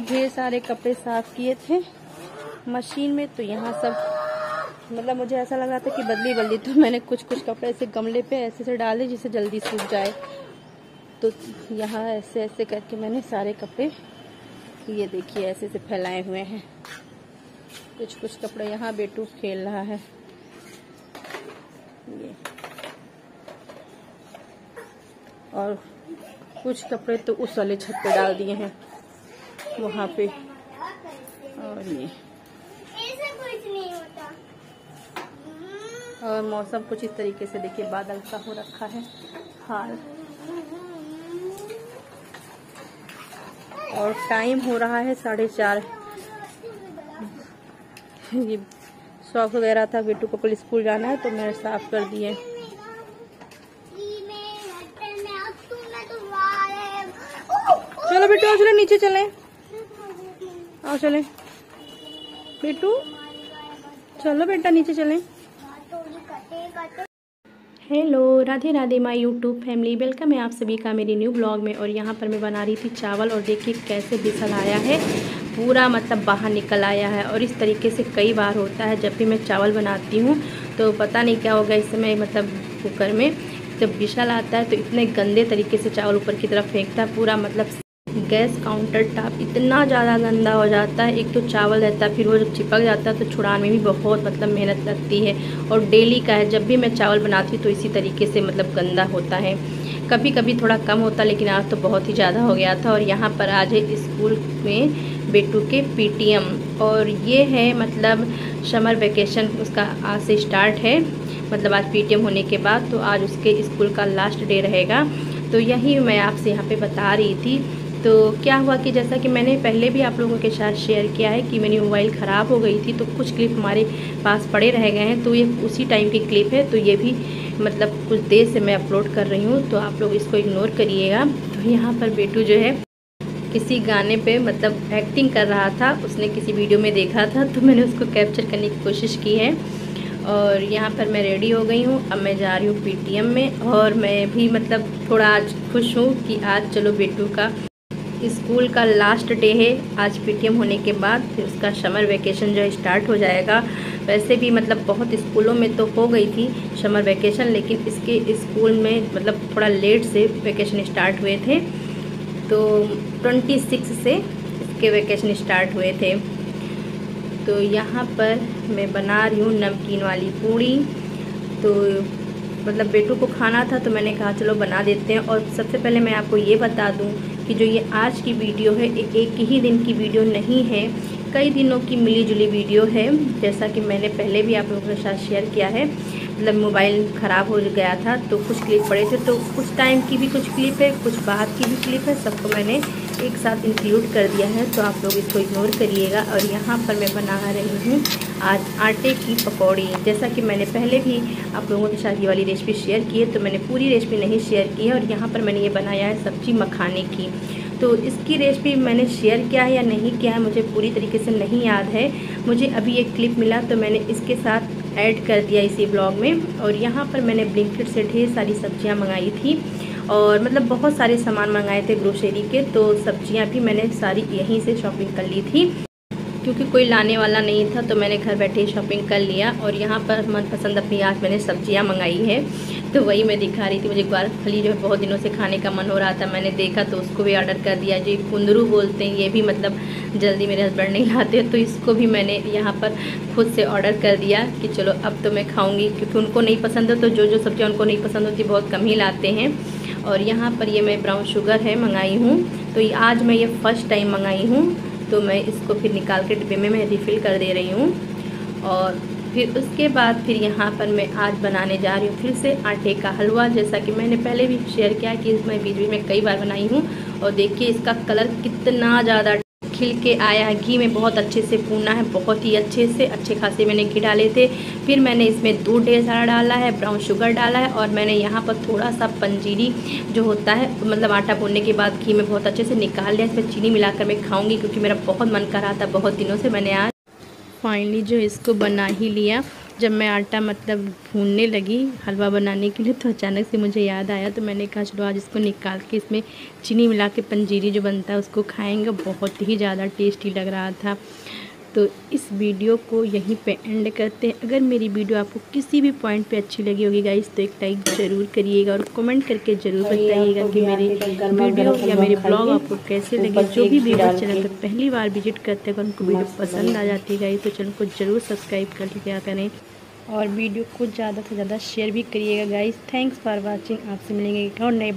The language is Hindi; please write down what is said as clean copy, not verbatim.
अभी ढेर सारे कपड़े साफ किए थे मशीन में, तो यहाँ सब मतलब मुझे ऐसा लगा था कि बदली बदली, तो मैंने कुछ कुछ कपड़े ऐसे गमले पे ऐसे से डाले जिसे जल्दी सूख जाए। तो यहाँ ऐसे ऐसे करके मैंने सारे कपड़े, ये देखिए ऐसे से फैलाए हुए हैं कुछ कुछ कपड़े। यहाँ बेटू खेल रहा है, ये और कुछ कपड़े तो उस वाले छत पे डाल दिए हैं वहाँ पे। और ये ऐसे कुछ नहीं होता। और मौसम कुछ इस तरीके से देखिए बादल सा हो रखा है हाल। और टाइम हो रहा है 4:30। ये सॉक्स वगैरह था, बेटू को कल स्कूल जाना है तो मैंने साफ कर दिए। चलो बेटू आओ, चले नीचे चले, आओ चले बेटू, चलो बेटा नीचे चले। Hello Radhe Radhe my YouTube family, welcome है आप सभी का मेरी न्यू ब्लॉग में। और यहाँ पर मैं बना रही थी चावल, और देखिए कैसे बिसल आया है, पूरा मतलब बाहर निकल आया है। और इस तरीके से कई बार होता है, जब भी मैं चावल बनाती हूँ तो पता नहीं क्या होगा इस समय, मतलब कुकर में जब बिसल आता है तो इतने गंदे तरीके से चावल ऊपर की तरफ फेंकता है, पूरा मतलब गैस काउंटर टॉप इतना ज़्यादा गंदा हो जाता है। एक तो चावल रहता है, फिर वो जब चिपक जाता है तो छुड़ाने में भी बहुत मतलब मेहनत लगती है। और डेली का है, जब भी मैं चावल बनाती हूँ तो इसी तरीके से मतलब गंदा होता है, कभी कभी थोड़ा कम होता है, लेकिन आज तो बहुत ही ज़्यादा हो गया था। और यहाँ पर आज है स्कूल में बेटू के PTM, और ये है मतलब समर वेकेशन उसका आज से स्टार्ट है, मतलब आज PTM होने के बाद तो आज उसके स्कूल का लास्ट डे रहेगा। तो यही मैं आपसे यहाँ पे बता रही थी। तो क्या हुआ कि जैसा कि मैंने पहले भी आप लोगों के साथ शेयर किया है कि मेरी मोबाइल ख़राब हो गई थी, तो कुछ क्लिप हमारे पास पड़े रह गए हैं, तो ये उसी टाइम की क्लिप है। तो ये भी मतलब कुछ देर से मैं अपलोड कर रही हूँ, तो आप लोग इसको इग्नोर करिएगा। तो यहाँ पर बेटू जो है किसी गाने पे मतलब एक्टिंग कर रहा था, उसने किसी वीडियो में देखा था, तो मैंने उसको कैप्चर करने की कोशिश की है। और यहाँ पर मैं रेडी हो गई हूँ, अब मैं जा रही हूँ PTM में। और मैं भी मतलब थोड़ा आज खुश हूँ कि आज चलो बेटू का स्कूल का लास्ट डे है, आज PTM होने के बाद फिर उसका समर वेकेशन जो है स्टार्ट हो जाएगा। वैसे भी मतलब बहुत स्कूलों में तो हो गई थी समर वेकेशन, लेकिन इसके स्कूल में मतलब थोड़ा लेट से वेकेशन स्टार्ट हुए थे, तो 26 से इसके वेकेशन स्टार्ट हुए थे। तो यहाँ पर मैं बना रही हूँ नमकीन वाली पूड़ी। तो मतलब बेटू को खाना था तो मैंने कहा चलो बना देते हैं। और सबसे पहले मैं आपको ये बता दूँ कि जो ये आज की वीडियो है एक ही दिन की वीडियो नहीं है, कई दिनों की मिली जुली वीडियो है। जैसा कि मैंने पहले भी आप लोगों के साथ शेयर किया है, मतलब मोबाइल ख़राब हो गया था तो कुछ क्लिप पड़े थे, तो कुछ टाइम की भी कुछ क्लिप है, कुछ बाहर की भी क्लिप है, सबको मैंने एक साथ इंक्लूड कर दिया है, तो आप लोग इसको इग्नोर करिएगा। और यहाँ पर मैं बना रही हूँ आज आटे की पकौड़ी। जैसा कि मैंने पहले भी आप लोगों के साथ ये वाली रेसिपी शेयर की है, तो मैंने पूरी रेसिपी नहीं शेयर की है। और यहाँ पर मैंने ये बनाया है सब्जी मखाने की, तो इसकी रेसिपी मैंने शेयर किया है या नहीं किया है मुझे पूरी तरीके से नहीं याद है। मुझे अभी एक क्लिप मिला तो मैंने इसके साथ ऐड कर दिया इसी ब्लॉग में। और यहाँ पर मैंने ब्लिंकिट से ढेर सारी सब्जियाँ मंगाई थी, और मतलब बहुत सारे सामान मंगाए थे ग्रोसरी के, तो सब्जियाँ भी मैंने सारी यहीं से शॉपिंग कर ली थी, क्योंकि कोई लाने वाला नहीं था तो मैंने घर बैठे ही शॉपिंग कर लिया। और यहाँ पर मनपसंद अपनी आज मैंने सब्जियाँ मंगाई है, तो वही मैं दिखा रही थी। मुझे ग्वारफली जो है बहुत दिनों से खाने का मन हो रहा था, मैंने देखा तो उसको भी ऑर्डर कर दिया। जो कुंदरू बोलते हैं, ये भी मतलब जल्दी मेरे हस्बैंड नहीं लाते, तो इसको भी मैंने यहाँ पर खुद से ऑर्डर कर दिया कि चलो अब तो मैं खाऊँगी, क्योंकि उनको नहीं पसंद है, तो जो जो सब्ज़ियाँ उनको नहीं पसंद होती बहुत कम ही लाते हैं। और यहाँ पर ये मैं ब्राउन शुगर है मंगाई हूँ, तो आज मैं ये फ़र्स्ट टाइम मंगाई हूँ, तो मैं इसको फिर निकाल के डिब्बे में मैं रिफ़िल कर दे रही हूँ। और फिर उसके बाद फिर यहाँ पर मैं आज बनाने जा रही हूँ फिर से आटे का हलवा। जैसा कि मैंने पहले भी शेयर किया कि मैं बीच बीच में कई बार बनाई हूँ, और देखिए इसका कलर कितना ज़्यादा खिल के आया है। घी में बहुत अच्छे से भूनना है, बहुत ही अच्छे से, अच्छे खासे मैंने घी डाले थे। फिर मैंने इसमें दूध ढेर सारा डाला है, ब्राउन शुगर डाला है, और मैंने यहाँ पर थोड़ा सा पंजीरी जो होता है मतलब आटा भूनने के बाद घी में बहुत अच्छे से निकाल लिया। इसमें चीनी मिलाकर मैं खाऊंगी, क्योंकि मेरा बहुत मन कर रहा था बहुत दिनों से। मैंने आज फाइनली जो इसको बना ही लिया। जब मैं आटा मतलब भूनने लगी हलवा बनाने के लिए तो अचानक से मुझे याद आया, तो मैंने कहा चलो आज इसको निकाल के इसमें चीनी मिला के पंजीरी जो बनता है उसको खाएंगे। बहुत ही ज़्यादा टेस्टी लग रहा था। तो इस वीडियो को यहीं पे एंड करते हैं। अगर मेरी वीडियो आपको किसी भी पॉइंट पे अच्छी लगी होगी गाइस तो एक लाइक ज़रूर करिएगा और कमेंट करके ज़रूर बताइएगा कि मेरी वीडियो या मेरे ब्लॉग आपको कैसे लगे। जो भी वीडियो चैनल पर पहली बार विजिट करते हैं अगर उनको वीडियो पसंद आ जाती है गाइस तो चैनल को ज़रूर सब्सक्राइब कर लिया करें और वीडियो को ज़्यादा से ज़्यादा शेयर भी करिएगा गाइस। Thanks for watching. आपसे मिलेंगे एक और नए